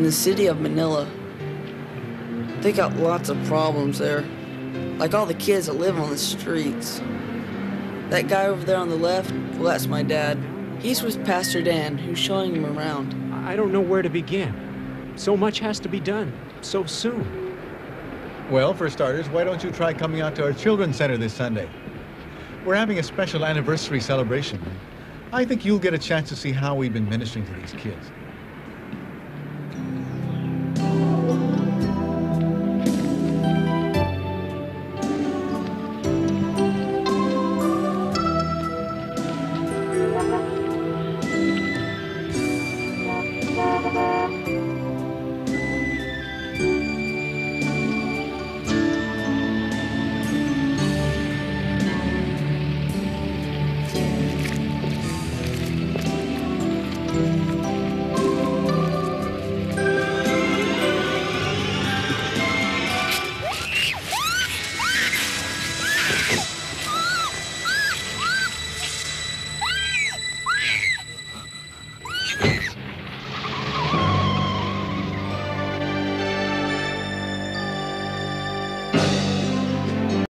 in the city of Manila. They got lots of problems there, like all the kids that live on the streets. That guy over there on the left, well, that's my dad. He's with Pastor Dan, who's showing him around. I don't know where to begin. So much has to be done, so soon. Well, for starters, why don't you try coming out to our children's center this Sunday? We're having a special anniversary celebration. I think you'll get a chance to see how we've been ministering to these kids.